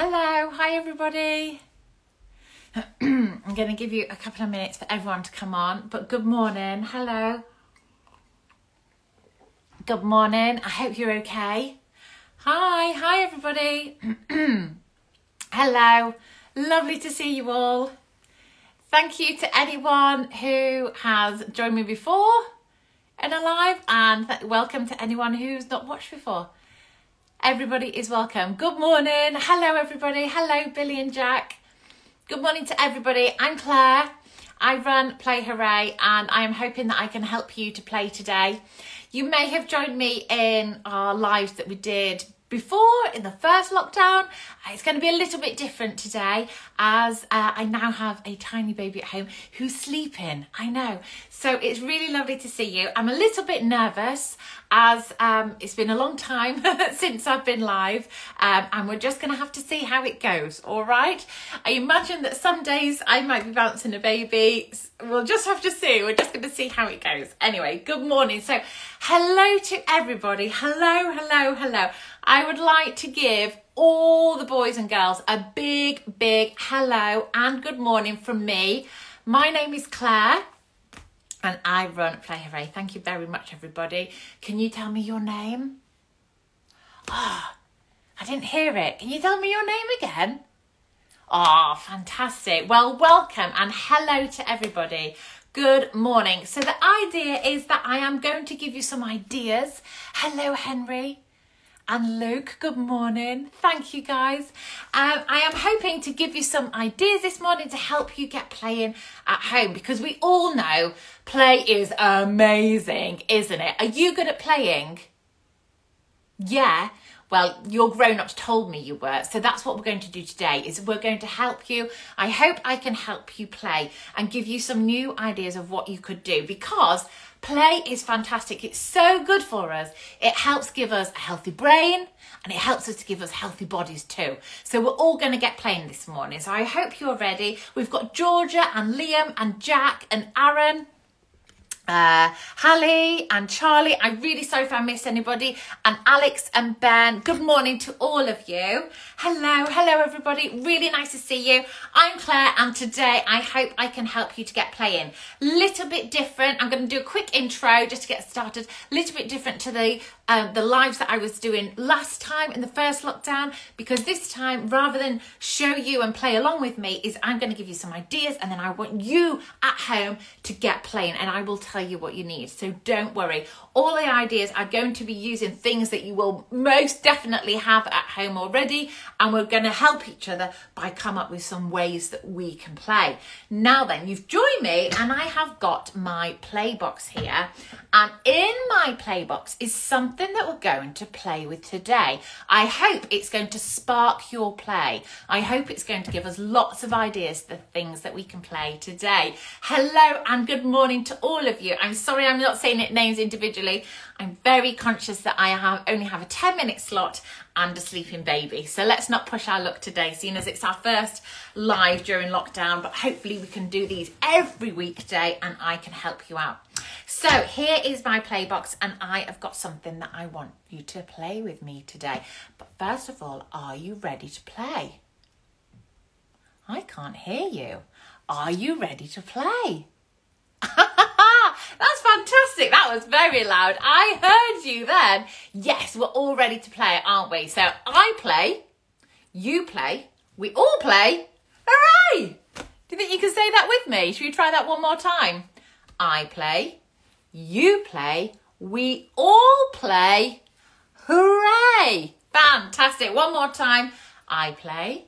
Hello, hi everybody. I'm going to give you a couple of minutes for everyone to come on, but good morning, hello. Good morning, I hope you're okay. Hi everybody. Hello, lovely to see you all. Thank you to anyone who has joined me before and alive, and welcome to anyone who's not watched before. Everybody is welcome. Good morning. Hello, everybody. Hello, Billy and Jack. Good morning to everybody. I'm Claire. I run Play Hooray, and I am hoping that I can help you to play today. You may have joined me in our lives that we did before in the first lockdown. It's going to be a little bit different today, as I now have a tiny baby at home who's sleeping. I know. So it's really lovely to see you. I'm a little bit nervous, as it's been a long time since I've been live, and we're just going to have to see how it goes, all right? I imagine that some days I might be bouncing a baby. We'll just have to see. We're just going to see how it goes. Anyway, good morning. So hello to everybody. Hello, hello, hello. I would like to give all the boys and girls a big hello and good morning from me. My name is Claire, and I run Play Hooray. Thank you very much, everybody. Can you tell me your name? Ah, I didn't hear it. Can you tell me your name again? Ah, fantastic. Well, welcome and hello to everybody. Good morning. So the idea is that I am going to give you some ideas. Hello, Henry. And Luke, good morning. Thank you guys. I am hoping to give you some ideas this morning to help you get playing at home, because we all know play is amazing, isn't it? Are you good at playing? Yeah. Well, your grown-ups told me you were, so that's what we're going to do today, is we're going to help you. I hope I can help you play and give you some new ideas of what you could do, because play is fantastic. It's so good for us. It helps give us a healthy brain, and it helps us to give us healthy bodies too. So we're all going to get playing this morning, so I hope you're ready. We've got Georgia and Liam and Jack and Aaron. Hallie and Charlie, I'm really sorry if I miss anybody, and Alex and Ben. Good morning to all of you. Hello, hello everybody, really nice to see you. I'm Claire, and today I hope I can help you to get playing. Little bit different. I'm going to do a quick intro just to get started. Little bit different to the lives that I was doing last time in the first lockdown, because this time, rather than show you and play along with me, is I'm going to give you some ideas, and then I want you at home to get playing, and I will tell you what you need. So don't worry, all the ideas are going to be using things that you will most definitely have at home already, and we're going to help each other by come up with some ways that we can play. Now then, you've joined me, and I have got my play box here, and in my play box is something that we're going to play with today. I hope it's going to spark your play. I hope it's going to give us lots of ideas, the things that we can play today. Hello and good morning to all of you. I'm sorry I'm not saying it names individually. I'm very conscious that I only have a 10-minute slot and a sleeping baby. So let's not push our luck today, seeing as it's our first live during lockdown, but hopefully we can do these every weekday and I can help you out. So here is my play box, and I have got something that I want you to play with me today. But first of all, are you ready to play? I can't hear you. Are you ready to play? That's fantastic. That was very loud. I heard you then. Yes, we're all ready to play, aren't we? So I play, you play, we all play. Hooray! Do you think you can say that with me? Should we try that one more time? I play, you play, we all play. Hooray! Fantastic. One more time. I play,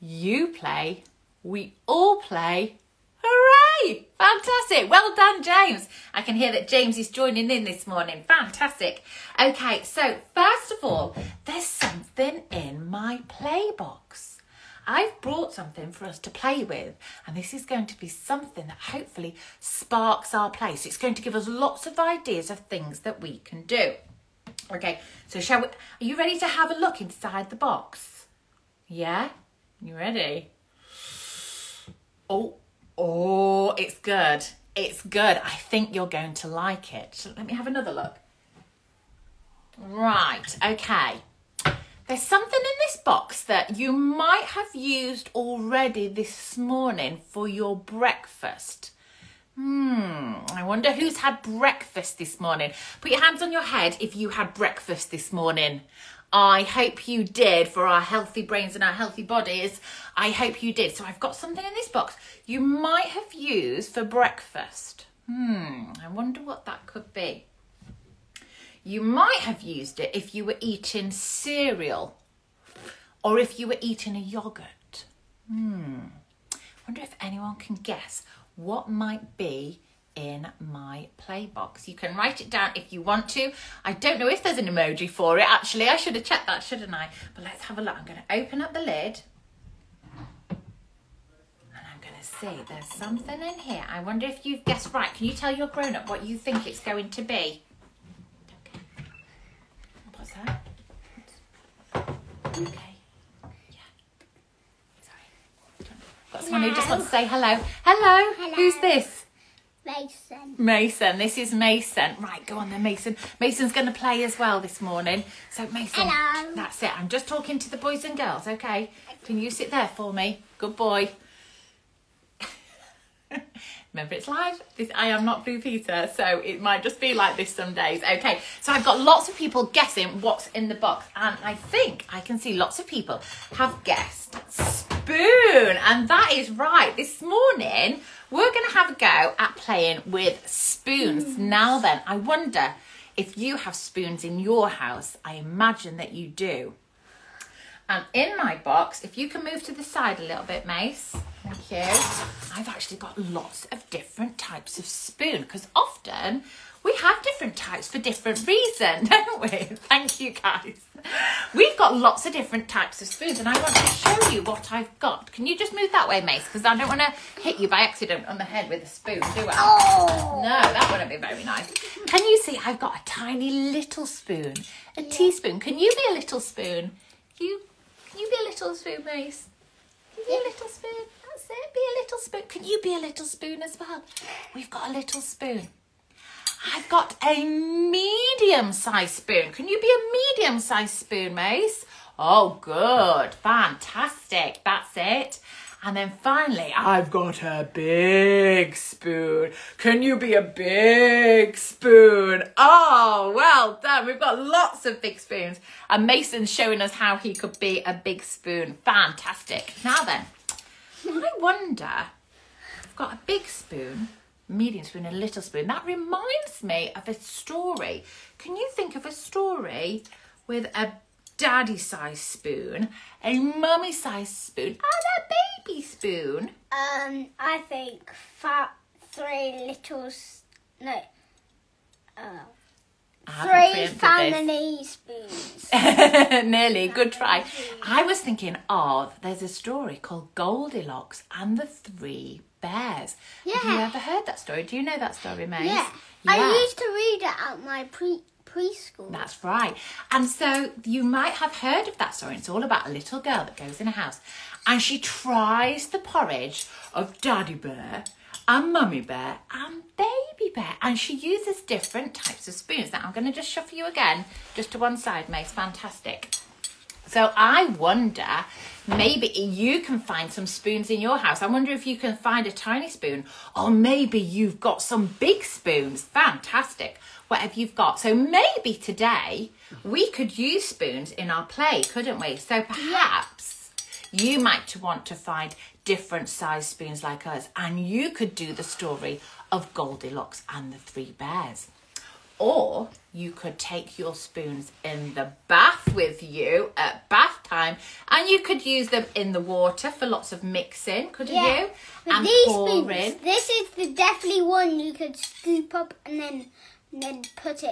you play, we all play. Hooray! Fantastic. Well done, James. I can hear that James is joining in this morning. Fantastic. Okay, so first of all, there's something in my play box. I've brought something for us to play with, and this is going to be something that hopefully sparks our play. So it's going to give us lots of ideas of things that we can do. Okay, so shall we? Are you ready to have a look inside the box? Yeah? You ready? Oh, it's good. It's good. I think you're going to like it. Let me have another look. Right, okay. There's something in this box that you might have used already this morning for your breakfast. I wonder who's had breakfast this morning. Put your hands on your head if you had breakfast this morning. I hope you did, for our healthy brains and our healthy bodies. I hope you did. So I've got something in this box you might have used for breakfast. I wonder what that could be. You might have used it if you were eating cereal or if you were eating a yogurt. I wonder if anyone can guess what might be in my play box. You can write it down if you want to. I don't know if there's an emoji for it, actually. I should have checked that, shouldn't I? But let's have a look. I'm going to open up the lid and I'm going to see. There's something in here. I wonder if you've guessed right. Can you tell your grown-up what you think it's going to be? Okay. What's that? Okay. Got someone who just wants to say hello. Hello. Hello. Who's this? Mason. Mason. This is Mason. Right, go on then, Mason. Mason's going to play as well this morning. So, Mason, hello. That's it. I'm just talking to the boys and girls, okay? Can you sit there for me? Good boy. Remember, it's live. I am not Blue Peter, so it might just be like this some days. Okay, so I've got lots of people guessing what's in the box, and I think I can see lots of people have guessed spoon, and that is right. This morning, we're going to have a go at playing with spoons. Now then, I wonder if you have spoons in your house. I imagine that you do. And in my box, if you can move to the side a little bit, Mace. Thank you. I've actually got lots of different types of spoon, because often we have different types for different reasons, don't we? Thank you, guys. We've got lots of different types of spoons, and I want to show you what I've got. Can you just move that way, Mace? Because I don't want to hit you by accident on the head with a spoon, do I? Oh! No, that wouldn't be very nice. Can you see I've got a tiny little spoon, a teaspoon. Can you be a little spoon? Can you be a little spoon, Mace? Can you be a little spoon? That's it, be a little spoon. Can you be a little spoon as well? We've got a little spoon. I've got a medium-sized spoon. Can you be a medium-sized spoon, Mace? Oh, good. Fantastic. That's it. And then finally, I've got a big spoon. Can you be a big spoon? Oh, well done. We've got lots of big spoons. And Mason's showing us how he could be a big spoon. Fantastic. Now then, I wonder, I've got a big spoon, medium spoon and a little spoon. That reminds me of a story. Can you think of a story with a daddy-sized spoon, a mummy-sized spoon, and a baby spoon? I think three family spoons. Nearly, good try. I was thinking of, there's a story called Goldilocks and the Three Bears. Yeah. Have you ever heard that story? Do you know that story, Mace? Yeah. I used to read it at my preschool. That's right. And so you might have heard of that story. It's all about a little girl that goes in a house and she tries the porridge of Daddy Bear and Mummy Bear and Baby Bear, and she uses different types of spoons. Now I'm going to just shuffle you again just to one side, Mace. Fantastic. So I wonder, maybe you can find some spoons in your house. I wonder if you can find a tiny spoon, or maybe you've got some big spoons. Fantastic. Whatever you've got. So maybe today we could use spoons in our play, couldn't we? So perhaps you might want to find different size spoons like us, and you could do the story of Goldilocks and the Three Bears. Or you could take your spoons in the bath with you at bath time, and you could use them in the water for lots of mixing, couldn't you? And these pouring. Spoons, this is the definitely one you could scoop up and then put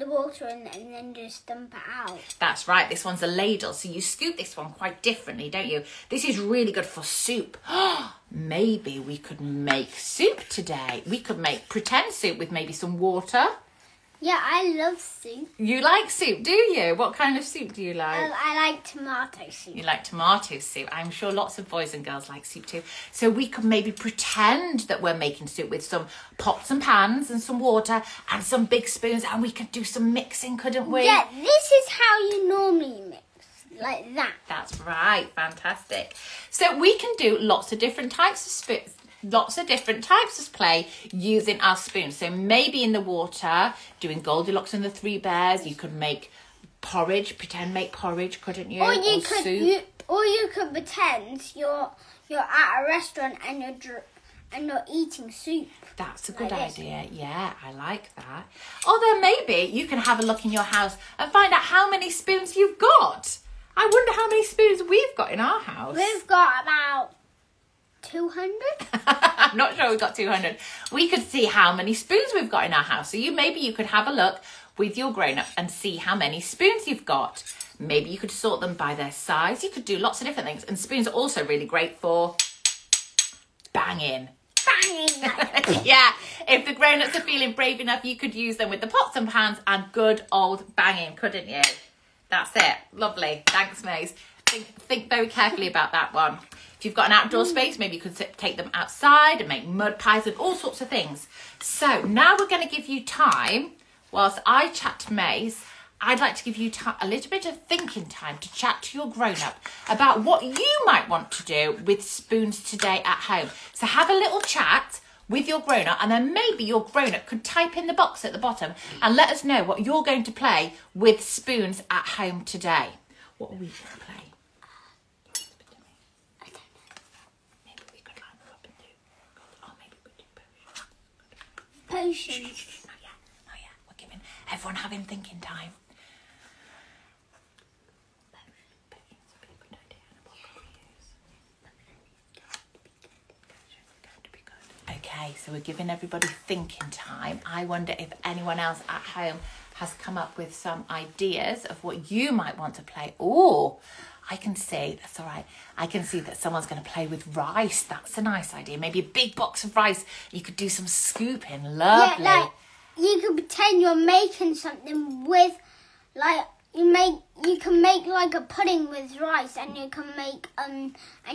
the water in it and then just dump it out. That's right. This one's a ladle, so you scoop this one quite differently, don't you? This is really good for soup. Maybe we could make soup today. We could make pretend soup with maybe some water. Yeah, I love soup. You like soup, do you? What kind of soup do you like? I like tomato soup. You like tomato soup. I'm sure lots of boys and girls like soup too. So we could maybe pretend that we're making soup with some pots and pans and some water and some big spoons, and we could do some mixing, couldn't we? Yeah, this is how you normally mix. like that. That's right, fantastic. So we can do lots of different types of play using our spoons. So maybe in the water, doing Goldilocks and the Three Bears, you could make porridge, make porridge, couldn't you? Or you could soup. Or you could pretend you're at a restaurant and you're eating soup. That's a good idea. Yeah, I like that. Although maybe you can have a look in your house and find out how many spoons you've got. I wonder how many spoons we've got in our house. We've got about 200. I'm not sure we've got 200. We could see how many spoons we've got in our house. So maybe you could have a look with your grown-up and see how many spoons you've got. Maybe you could sort them by their size. You could do lots of different things. And spoons are also really great for banging. Yeah, if the grown-ups are feeling brave enough, you could use them with the pots and pans and good old banging, couldn't you? That's it. Lovely. Thanks, Maze. Think very carefully about that one. If you've got an outdoor space, maybe you could take them outside and make mud pies and all sorts of things. So now we're going to give you time, whilst I chat to Maze, I'd like to give you a little bit of thinking time to chat to your grown-up about what you might want to do with spoons today at home. So have a little chat with your grown-up, and then maybe your grown-up could type in the box at the bottom and let us know what you're going to play with spoons at home today. What are we going to play? I don't know. Maybe we could line them up and do... Oh, maybe we could do potions. Potions. Shh. Not yet. We're giving everyone having thinking time. Okay, so we're giving everybody thinking time. I wonder if anyone else at home has come up with some ideas of what you might want to play. Oh, I can see, that's all right. I can see that someone's going to play with rice. That's a nice idea. Maybe a big box of rice. You could do some scooping. Lovely. Yeah, like, you could pretend you're making something with, like, you can make like a pudding with rice, and you can make and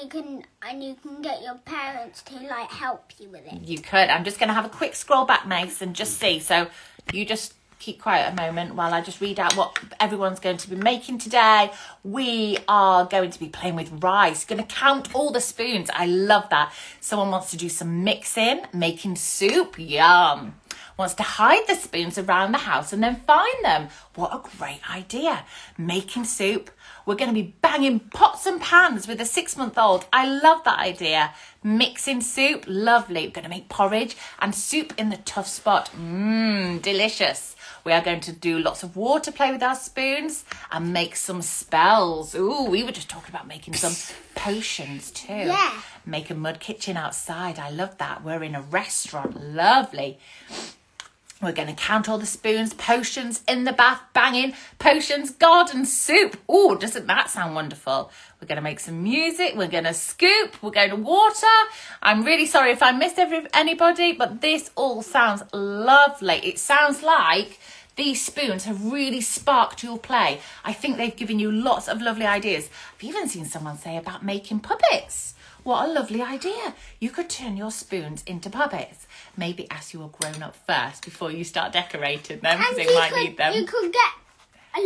you can get your parents to like help you with it. You could. I'm just going to have a quick scroll back, Mace, and just see. So you just keep quiet a moment while I just read out what everyone's going to be making today. We are going to be playing with rice. Going to count all the spoons. I love that. Someone wants to do some mixing, making soup. Yum. Wants to hide the spoons around the house and then find them. What a great idea. Making soup. We're going to be banging pots and pans with a 6-month-old. I love that idea. Mixing soup. Lovely. We're going to make porridge and soup in the tough spot. Mmm, delicious. We are going to do lots of water play with our spoons and make some spells. Ooh, we were just talking about making some potions too. Yeah. Make a mud kitchen outside. I love that. We're in a restaurant. Lovely. We're going to count all the spoons, potions in the bath, banging, potions, garden soup. Oh, doesn't that sound wonderful? We're going to make some music. We're going to scoop. We're going to water. I'm really sorry if I missed anybody, but this all sounds lovely. It sounds like these spoons have really sparked your play. I think they've given you lots of lovely ideas. I've even seen someone say about making puppets. What a lovely idea. You could turn your spoons into puppets. Maybe ask your grown-up first before you start decorating them, because they might need them. You could get a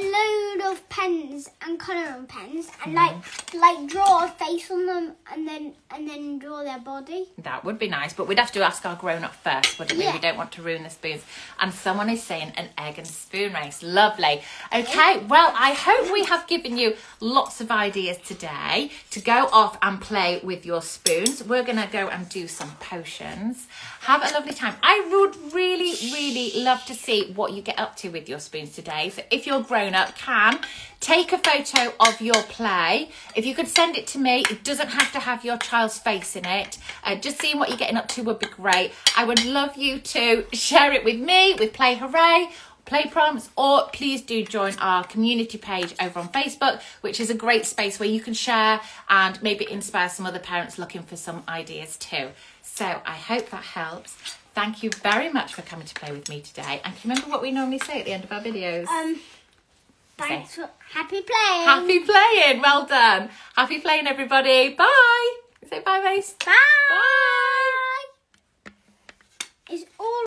load of pens and colouring pens and like draw a face on them and then draw their body. That would be nice, but we'd have to ask our grown-up first, wouldn't we? Yeah. We don't want to ruin the spoons. And someone is saying an egg and spoon race. Lovely. Okay, well, I hope we have given you lots of ideas today to go off and play with your spoons. We're going to go and do some potions. Have a lovely time. I would really love to see what you get up to with your spoons today. So if you're grown-up, can take a photo of your play. If you could send it to me, it doesn't have to have your child's face in it. Just seeing what you're getting up to would be great. I would love you to share it with me, with Play Hooray, Play Prompts, or please do join our community page over on Facebook, which is a great space where you can share and maybe inspire some other parents looking for some ideas too. So I hope that helps. Thank you very much for coming to play with me today. And can you remember what we normally say at the end of our videos? Thanks for happy playing. Happy playing. Well done. Happy playing, everybody. Bye. Say bye, Mace. Bye. Bye. It's all